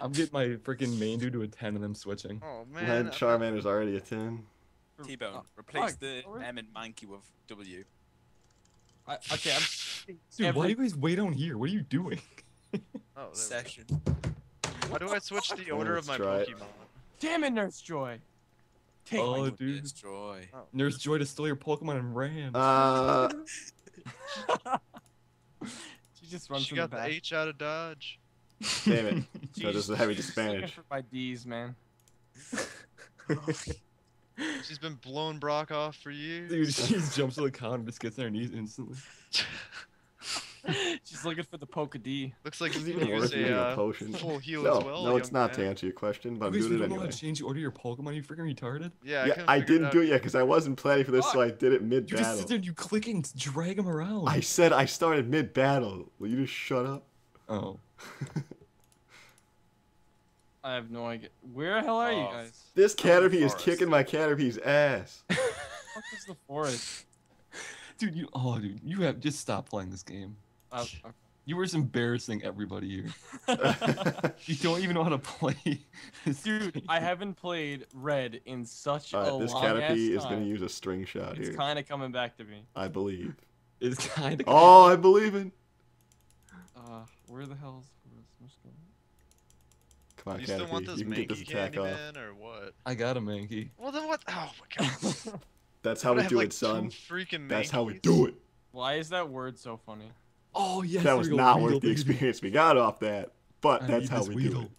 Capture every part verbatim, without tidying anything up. I'm getting my freaking main dude to a ten and then switching. Oh man. Red Charmander's already a ten. T-Bone, oh, replace fuck. the M and Mankey with W. I, okay, I'm. Dude, every... why do you guys wait on here? What are you doing? Oh, section. How do I switch the order oh, of my Pokemon? It. Damn it, Nurse Joy. Take oh, my dude. Nurse Joy. Oh. Nurse Joy to steal your Pokemon and ram. Uh... she just runs. She got the, the H out of dodge. Damn it! So does the heavy disadvantage. For my D's, man. She's been blowing Brock off for years. Dude, she just jumps to the counter and just gets on her knees instantly. She's looking for the Poke D. Looks like she's worth a, a potion. Full heal no, as well, no, it's not man. to answer your question, but I'm doing it anyway. You don't want to change the order of your Pokemon? Are you freaking retarded? Yeah, I, yeah, I didn't it do it yet because I wasn't planning for this, Fuck. so I did it mid-battle. You just sit there and you click and drag him around. I said I started mid-battle. Will you just shut up? Oh. I have no idea. Where the hell are oh, you guys? This Caterpie is kicking my Caterpie's ass. What the fuck is the forest? Dude, you oh dude, you have just stopped playing this game. Uh, okay. You were just embarrassing everybody here. You don't even know how to play. Dude, game. I haven't played Red in such right, a long time. This Caterpie is gonna use a string shot it's here. It's kind of coming back to me. I believe. It's kind of. Oh, I believe in. Uh, where the hell's this going? Come on, you Caterpie. Still want this you can Mankey get this attack off. Or what? I got a Mankey. Well then what? Oh my god. That's how we do like it, son. That's how we do it. Why is that word so funny? Oh yes. That was not Weedle, worth the experience we got off that. But I that's how we Weedle. do it.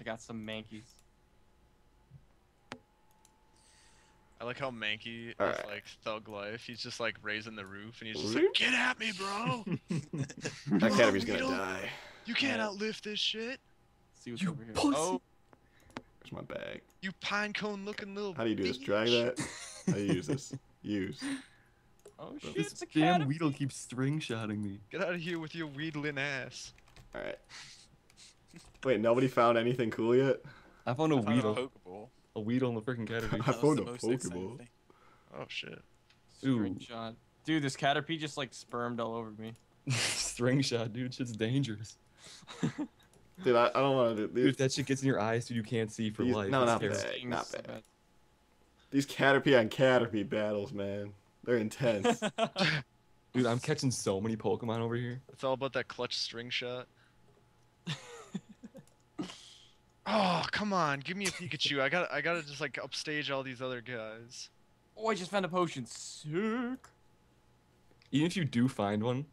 I got some Mankeys. I like how Mankey All is right. like thug life. He's just like raising the roof and he's just like, get at me, bro. That Caterpie's gonna die. You can't yeah. outlift this shit. See what's you over here. Pussy. Oh, there's my bag. You pinecone looking little. How do you do bitch. this? Drag that. How do you use this? Use. Oh shit! This it's a damn Weedle keeps string shotting me. Get out of here with your Weedling ass. All right. Wait, nobody found anything cool yet? I found a I Weedle. Found a, Pokeball. a Weedle in the freaking Caterpie. I found a Pokeball. Oh shit. String Ooh. shot. Dude, this Caterpie just like spermed all over me. String shot, dude. Shit's dangerous. Dude, I, I don't want to do this. Dude, if that shit gets in your eyes, dude, you can't see for These, life. No, not bad, not bad. So bad. These Caterpie on Caterpie battles, man. They're intense. Dude, I'm catching so many Pokemon over here. It's all about that clutch string shot. Oh, come on. Give me a Pikachu. I gotta, I gotta just, like, upstage all these other guys. Oh, I just found a potion. Sick. Even if you do find one,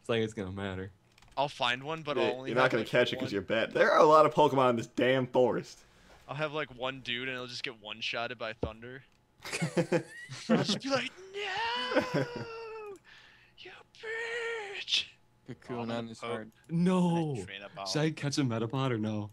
it's like it's gonna matter. I'll find one, but yeah, I'll only. You're not gonna like catch it because you're bad. There are a lot of Pokemon in this damn forest. I'll have like one dude, and I'll just get one-shotted by thunder. I'll just be like, no, you bitch. Kakuna on his heart. No. Should I catch a Metapod or no?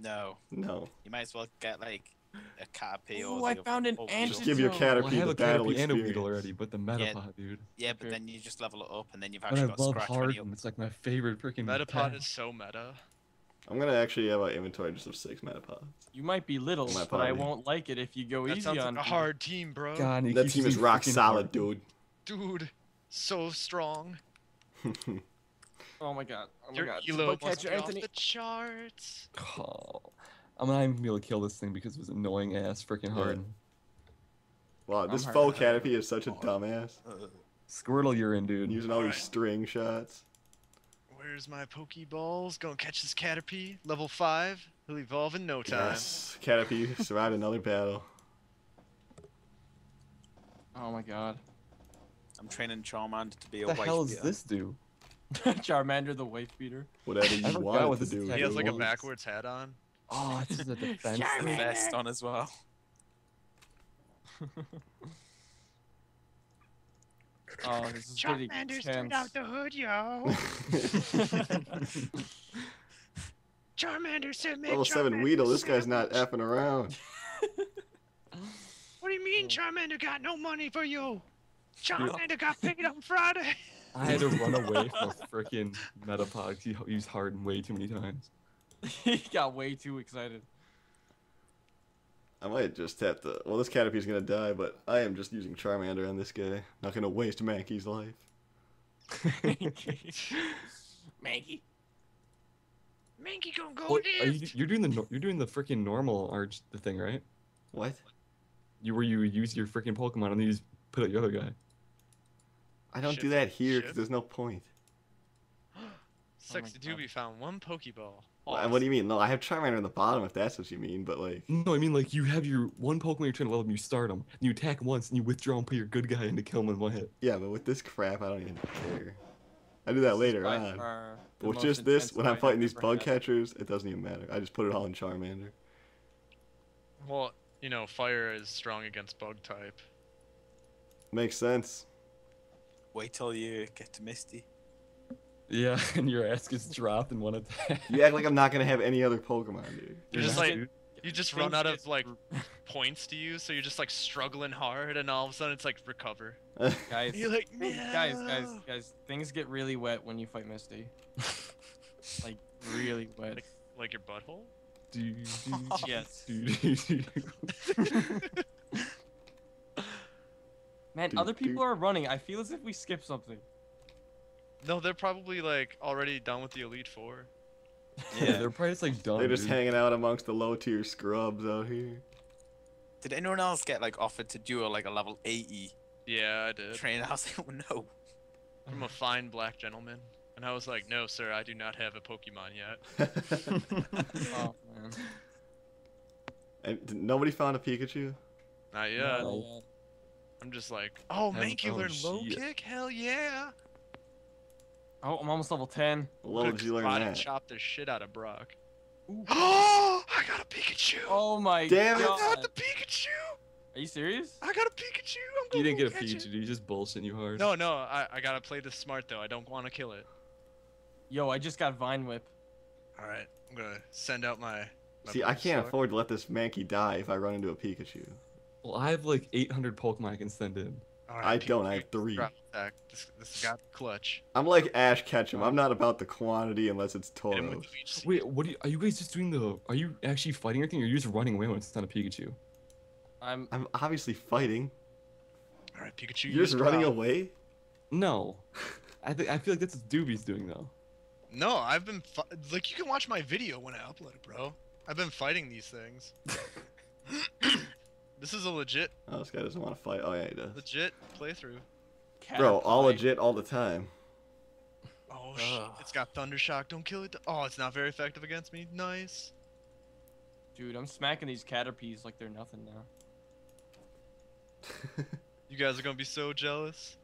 No. No. You might as well get like a Caterpie or. Oh, I found an antidote. Just give your Caterpie well, I have the a battle Caterpie experience. And a Weedle already, but the Metapod, yeah, dude. Yeah, but then you just level it up, and then you've actually got Scratch. I love Hardem. It's like my favorite freaking. Metapod is so meta. I'm gonna actually have an inventory just of six Metapods. You might be little, but I won't like it if you go that easy on. That sounds like a hard team, bro. God, that team is rock solid, hard. dude. Dude, so strong. Oh my god! Oh my god! Your catcher Anthony. The charts. Oh. I'm not even gonna be able to kill this thing because it was annoying ass freaking hard. Yeah. Wow, this I'm faux Caterpie is such a dumbass. Uh, Squirtle, you're in, dude. Using all, all right. these string shots. Where's my Pokeballs? Gonna catch this Caterpie. Level five. He'll evolve in no time. Yes, Caterpie survived another battle. Oh my god. I'm training Charmander to be a wife beater. What the hell does this do? Charmander the wife beater. Whatever you want to do. He has like a backwards hat on. Oh, this is a defense vest on as well. Oh, this is Charmander's turned out the hood, yo. Charmander said, "Level seven Weedle, this guy's not effing around." What do you mean, Charmander got no money for you? Charmander got paid on Friday. I had to run away from freaking Metapod. He used Harden way too many times. He got way too excited. I might just have to. Well, this Caterpie's gonna die, but I am just using Charmander on this guy. Not gonna waste Mankey's life. Mankey. Mankey. Mankey gonna go well, are you, You're doing the you're doing the freaking normal arch the thing, right? What? You where you use your freaking Pokemon and then you just put out your other guy. I don't Shit. do that here because there's no point. Sexy Duby found one Pokeball. Well, what do you mean? No, I have Charmander on the bottom if that's what you mean, but like... No, I mean like you have your one Pokemon you're trying to level up and you start him, and you attack once and you withdraw and put your good guy in to kill him in one hit. Yeah, but with this crap, I don't even care. I do that this later on. But with just this, when I'm fighting these bug catchers, it doesn't even matter. I just put it all in Charmander. Well, you know, fire is strong against bug type. Makes sense. Wait till you get to Misty. Yeah, and your ass gets dropped in one attack. You act like I'm not gonna have any other Pokemon, dude. You're just like, you just run out of like points to use, so you're just like struggling hard, and all of a sudden it's like recover. Guys, you're like, no. guys, guys, guys, things get really wet when you fight Misty. Like really wet. Like, like your butthole? Yes. Man, other people are running. I feel as if we skipped something. No, they're probably like already done with the Elite Four. Yeah, they're probably just like done. They're just dude. hanging out amongst the low tier scrubs out here. Did anyone else get like offered to duel like a level eighty? Yeah, I did. Train? I was like, oh, no. I'm a fine black gentleman, and I was like, no, sir, I do not have a Pokemon yet. Oh man. And nobody found a Pikachu? Not yet. Not yet. I'm just like, oh, make you learn low kick? Hell yeah. Oh, I'm almost level ten. Well, did you learn that? And chop the shit out of Brock. Oh, I got a Pikachu. Oh my Damn god. Damn it! I got the Pikachu. Are you serious? I got a Pikachu. I'm going you didn't get a Pikachu. Dude. You just bullshitting you hard. No, no. I I gotta play this smart though. I don't want to kill it. Yo, I just got Vine Whip. All right, I'm gonna send out my. my See, I can't afford to let this Mankey die if I run into a Pikachu. Well, I have like eight hundred Pokemon I can send in. Right, I don't. I have three. This, this got clutch. I'm like Ash Ketchum. I'm not about the quantity unless it's Tauros. Wait, what are you, are you guys just doing the? Are you actually fighting anything, or are you just running away when it's not a Pikachu? I'm. I'm obviously fighting. All right, Pikachu. You're, you're just running out. away. No, I think I feel like that's what Doobie's doing though. No, I've been like you can watch my video when I upload it, bro. I've been fighting these things. This is a legit. Oh, this guy doesn't want to fight. Oh yeah, he does. Legit playthrough. Caterpie. Bro, all legit all the time. Oh shit! It's got Thunder Shock. Don't kill it. Oh, it's not very effective against me. Nice. Dude, I'm smacking these Caterpies like they're nothing now. You guys are gonna be so jealous.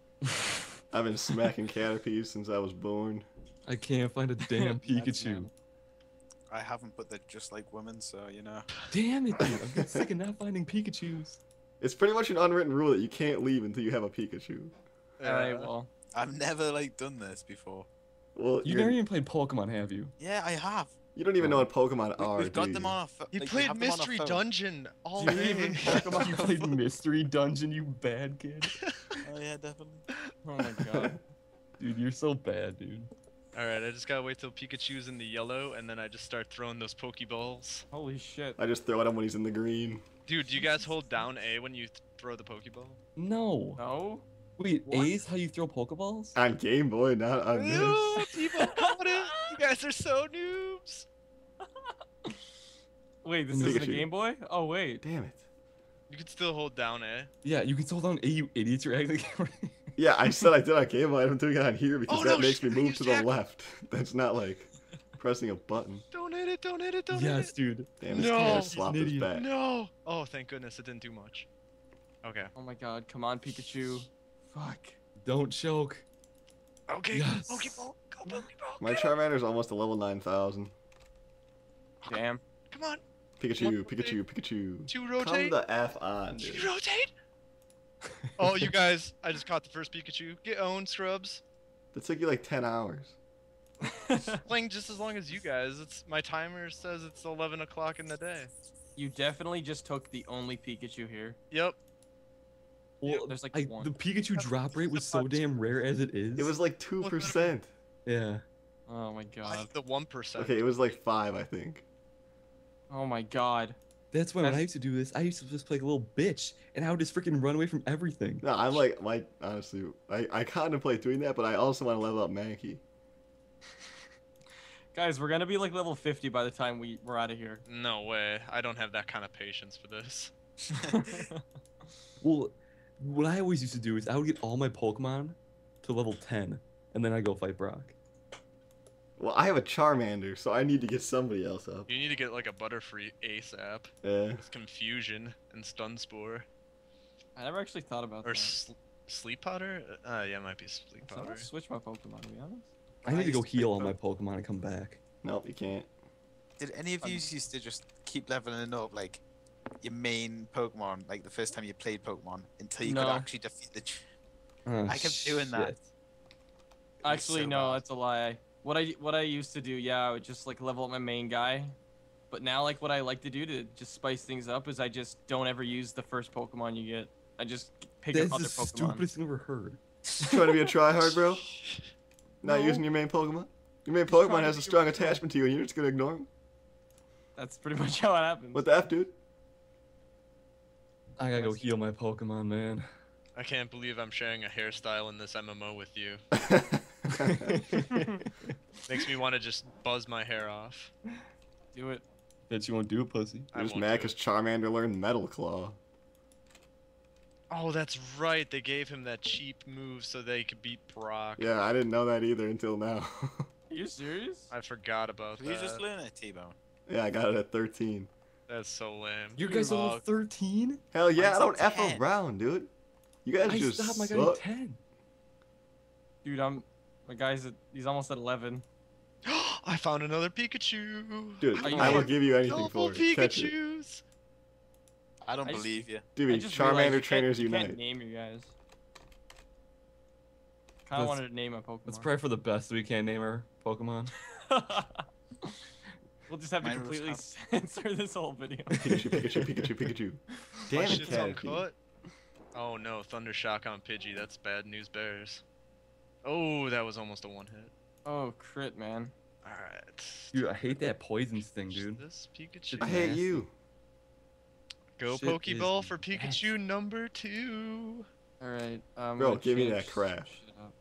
I've been smacking Caterpies since I was born. I can't find a damn Pikachu. I haven't, but they're just like women, so you know. Damn it, dude! I'm sick of not finding Pikachus. It's pretty much an unwritten rule that you can't leave until you have a Pikachu. Uh, Alright, well, I've never like done this before. Well, you've never even played Pokemon, have you? Yeah, I have. You don't even oh. know what Pokemon we, are. We've got them you? on. Our you like, played Mystery Dungeon all day. You played Mystery Dungeon, you bad kid. Oh yeah, definitely. Oh my god, dude, you're so bad, dude. Alright, I just gotta wait till Pikachu's in the yellow, and then I just start throwing those Pokeballs. Holy shit. I just throw at him when he's in the green. Dude, do you guys hold down A when you th throw the Pokeball? No. No? Wait, what? A's how you throw Pokeballs? On Game Boy, not on this. Ew, people got it! You guys are so noobs! Wait, this isn't a Game Boy? Oh, wait. Damn it. You can still hold down A. Yeah, you can still hold down A, you idiots. You're acting like... Yeah, I said I did on Game Boy. I'm doing it on here because oh, that no, makes me move to the left. That's not like pressing a button. Don't hit it! Don't hit it! Don't yes, hit it! Yes, dude. Damn, no. Slap his back. No. Oh, thank goodness it didn't do much. Okay. Oh my God! Come on, Pikachu. Fuck. Don't choke. Okay. Yes. Pokeball. Go Pokeball. My Charmander's almost a level nine thousand. Damn. Come on. Pikachu! Pikachu! Pikachu! Two rotate. Come the F on, dude. Two rotate. Oh, you guys, I just caught the first Pikachu. Get owned, scrubs. That took you like ten hours. Playing just as long as you guys. It's my timer says it's eleven o'clock in the day. You definitely just took the only Pikachu here. Yep. Well, there's like I, one. The Pikachu drop rate was so damn rare as it is. It was like two percent. Yeah. Oh my god. Like the one percent. Okay, it was like five, I think. Oh my god. That's when That's... I used to do this. I used to just play like a little bitch, and I would just freaking run away from everything. No, I'm like, my honestly, I I contemplate doing that, but I also want to level up Mankey. Guys, we're gonna be like level fifty by the time we, we're out of here. No way. I don't have that kind of patience for this. Well, what I always used to do is I would get all my Pokemon to level ten, and then I go fight Brock. Well, I have a Charmander, so I need to get somebody else up. You need to get like a Butterfree ASAP. Yeah. It's Confusion and Stun Spore. I never actually thought about or that. Or sl Sleep Powder? Uh, yeah, it might be Sleep Powder. I'm gonna switch my Pokemon, to be honest. I need I to go heal all my Pokemon and come back. Nope, you can't. Did any of you um, used to just keep leveling up, like, your main Pokemon, like the first time you played Pokemon, until you no. could actually defeat the... Ch oh, I kept doing shit. that. Actually, so no, bad. that's a lie. What I what I used to do, yeah, I would just like level up my main guy, but now like what I like to do to just spice things up is I just don't ever use the first Pokemon you get. I just pick That's up other Pokemon. That's the stupidest thing I've ever heard. Trying to be a tryhard, bro? Not no. using your main Pokemon? Your main Pokemon has a strong attachment to you, and you're just gonna ignore him. That's pretty much how it happens. What the f, dude? I gotta go heal my Pokemon, man. I can't believe I'm sharing a hairstyle in this M M O with you. Makes me want to just buzz my hair off. Do it. Bet you won't do it, pussy. I'm just mad because Charmander learned Metal Claw. Oh, that's right. They gave him that cheap move so they could beat Brock. Yeah, I didn't know that either until now. Are you serious? I forgot about that. You just learned at T-Bone. Yeah, I got it at thirteen. That's so lame. You guys are all thirteen? Hell yeah, I don't F around, dude. You guys I just stopped my guy at ten. Dude, I'm... My guy's at, he's almost at eleven. I found another Pikachu. Dude, I will give you anything for it. Pikachus. I don't I believe just, you. Dude, Charmander trainers unite. I can't name you guys. Kind of wanted to name a Pokemon. Let's pray for the best we can name our Pokemon. We'll just have Mine to completely censor this whole video. Pikachu, Pikachu, Pikachu, Pikachu. Damn it, shit's uncut. Oh no, Thunder Shock on Pidgey. That's bad news bears. Oh, that was almost a one hit. Oh, crit, man. Alright. Dude, I hate that poison thing, dude. This Pikachu. I hate you. Go Shit Pokeball for Pikachu nasty. number two. Alright. Um, Bro, give me that crap.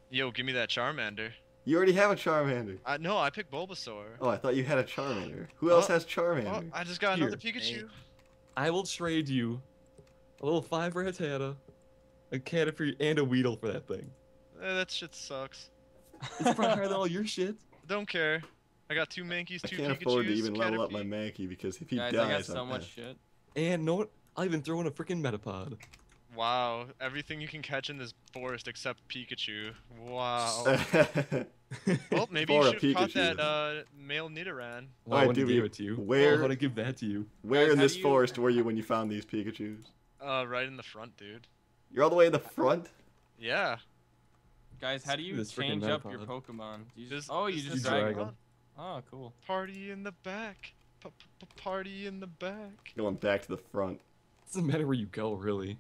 Yo, give me that Charmander. You already have a Charmander. Uh, no, I picked Bulbasaur. Oh, I thought you had a Charmander. Who oh, else has Charmander? Oh, I just got Here. another Pikachu. Hey. I will trade you a little five Rattata, a Caterpie, and a Weedle for that thing. Eh, that shit sucks. It's probably higher than all your shit. Don't care. I got two Mankeys, two Pikachus. I can't Pikachus, afford to even level up my Mankey because if he Guys, dies, I got so I'm much bad. shit. And no, I'll even throw in a freaking Metapod. Wow, everything you can catch in this forest except Pikachu. Wow. Well, maybe you should have caught that uh, male Nidoran. Well, I, I want to give it to you. Where? I want to give that to you. Where Guys, in this you... forest were you when you found these Pikachus? Uh, right in the front, dude. You're all the way in the front? Yeah. Guys, how do you this change up your Pokemon? You just, oh, you just, just drag, drag them. them. Oh, cool. Party in the back. P -p -p Party in the back. Going back to the front. It doesn't matter where you go, really.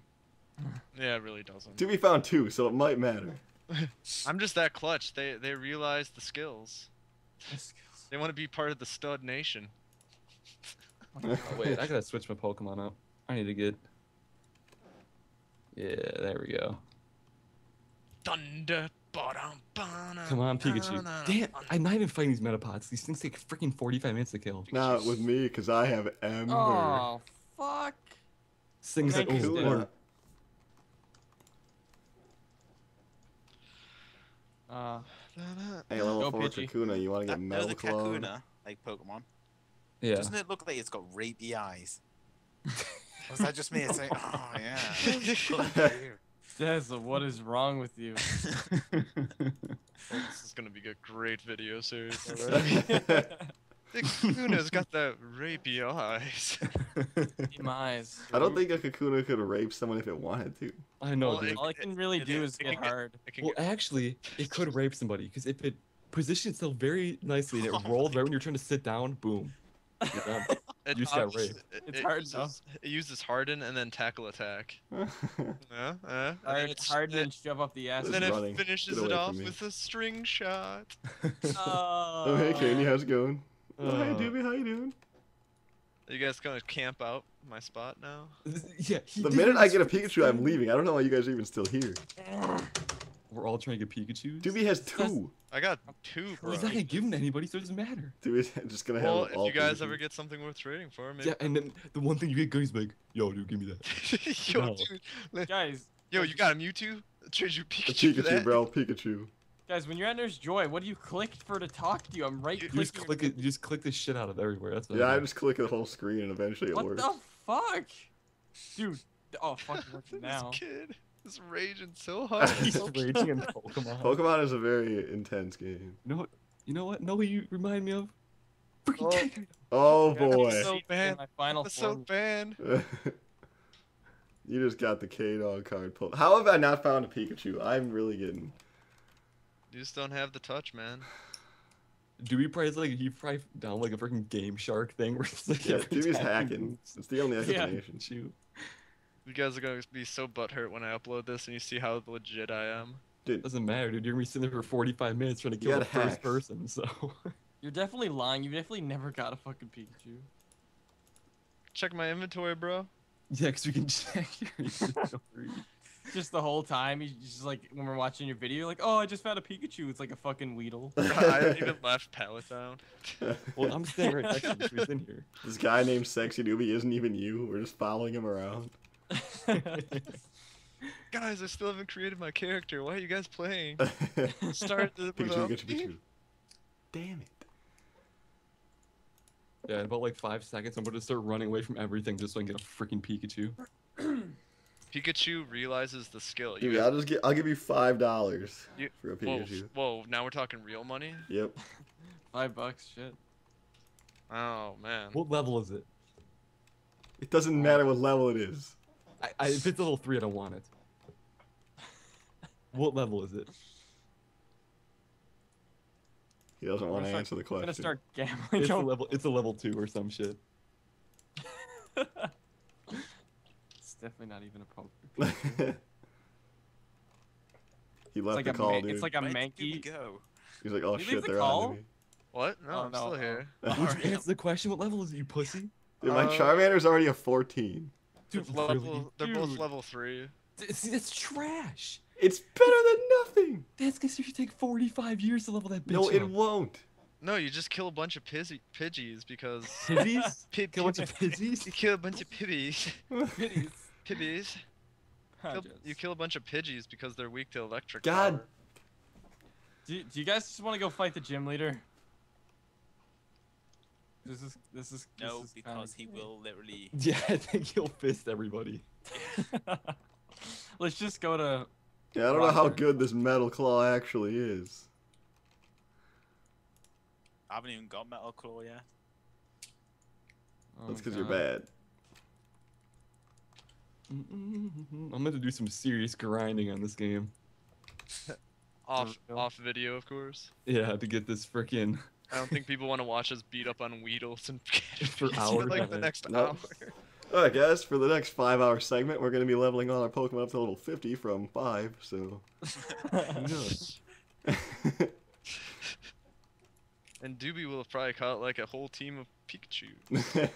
Yeah, it really doesn't. Dewey found two, so it might matter. I'm just that clutch. They they realize the skills. The skills. They want to be part of the stud nation. Oh, wait, I gotta switch my Pokemon up. I need to get... Yeah, there we go. Thunder, Come on, Pikachu. Damn, I'm not even fighting these Metapods. These things take freaking forty-five minutes to kill. Not nah, with me, because I have Ember. Oh, fuck. This thing's like over. Uh, hey, level four Kakuna, you want to get that, Metal the Claw? Kakuna, like Pokemon. Yeah. Doesn't it look like it's got rapey eyes? Was that just me? It's like, oh, yeah. Dezza, what is wrong with you? Well, this is gonna be a great video series. Kakuna's got the rapey eyes. eyes. I don't think a Kakuna could rape someone if it wanted to. I know. Well, dude. It, all it can really it, do it, is it get hard. Get, well, get... actually, it could rape somebody because if it positions itself very nicely and it oh rolls right God. when you're trying to sit down, boom. It, you just got raped. It, it's it hard uses, though. It uses harden and then tackle attack. yeah, yeah. Alright, it's harden and shove up the ass. And then it running. finishes it off with a string shot. oh. oh, hey, Candy, how's it going? Oh. Oh, hey, Doobie, how you doing? Are you guys gonna camp out my spot now? yeah. The minute I get a Pikachu, I'm leaving. I don't know why you guys are even still here. we're all trying to get Pikachus. Doobie has two. I got two, bro. He's not gonna give them to anybody, so it doesn't matter. Doobie's just gonna well, have all Well, if you guys Pikachu. ever get something worth trading for, maybe. Yeah, and then the one thing you get, Goody's like, yo, dude, give me that. yo, no. dude. Guys. Yo, you got a Mewtwo? Trade you Pikachu. A Pikachu, that? bro. Pikachu. Guys, when you're at Nurse Joy, what do you click for to talk to you? I'm right clicking. You just click it. You just click the shit out of everywhere. That's what yeah, I, mean. I just click the whole screen and eventually it what works. What the fuck, dude? Oh fuck, it works now. This kid is raging so hard. He's raging in Pokemon. Pokemon is a very intense game. You know what? You know what? Know what you remind me of? Freaking oh. oh boy. That's so bad. That's so bad. You just got the K-Dog card pulled. How have I not found a Pikachu? I'm really getting. You just don't have the touch, man. Dewey probably is like, you probably down like a freaking Game Shark thing where it's like, yeah, Dewey's hacking. It's the only explanation. Yeah. You guys are gonna be so butthurt when I upload this and you see how legit I am. Dude, doesn't matter, dude. You're gonna be sitting there for forty-five minutes trying to kill the first person, so. You're definitely lying. You definitely never got a fucking Pikachu. Check my inventory, bro. Yeah, because we can check your inventory. Just the whole time, he's just like, when we're watching your video, you're like, oh, I just found a Pikachu. It's like a fucking Weedle. I haven't even left Pallet Town. Well, I'm staying right next to him. He's in here. This guy named Sexy Duby isn't even you. We're just following him around. Guys, I still haven't created my character. Why are you guys playing? Start the Pikachu, Pikachu, Pikachu. Damn it. Yeah, in about like five seconds, I'm going to start running away from everything just so I can get a freaking Pikachu. Pikachu realizes the skill. Dude, I'll just get. I'll give you five dollars for a Pikachu. Whoa, whoa! Now we're talking real money. Yep. Five bucks, shit. Oh man. What level is it? It doesn't matter what level it is. I, I, if it's level three, I don't want it. What level is it? He doesn't want to answer the question. I'm gonna start gambling. It's a level. It's a level two or some shit. Definitely not even a Pokemon. He left like the call, dude. It's like a Mankey. Go. He's like, oh shit, they're on me. What? No, oh, I'm no, still no. here. Right. Answer the question. What level is it, you pussy? Dude, my uh, Charmander's already a fourteen. Dude, level, really? They're dude. both level three. See, that's trash. It's better than nothing. That's because you should take forty-five years to level that bitch No, up. it won't. No, you just kill a bunch of pizzy, pidgeys because... Pidgeys? P kill a bunch of pidgeys? You kill a bunch of piddies. Piddies. Piddies. Kill, you kill a bunch of pidgeys because they're weak to electric God. power. Do, do you guys just want to go fight the gym leader? This is... This is no, this is because he will literally... Yeah, I think he'll fist everybody. Let's just go to... Yeah, I don't Roger. know how good this Metal Claw actually is. I haven't even got Metal Claw yet. That's because oh, you're bad. I'm going to do some serious grinding on this game. off off video, of course. Yeah, to get this frickin'... I don't think people want to watch us beat up on Weedles and for hours. like the next no. hour. Alright guys, for the next five hour segment, we're going to be leveling all our Pokemon up to level fifty from five, so... And Doobie will have probably caught like a whole team of Pikachu.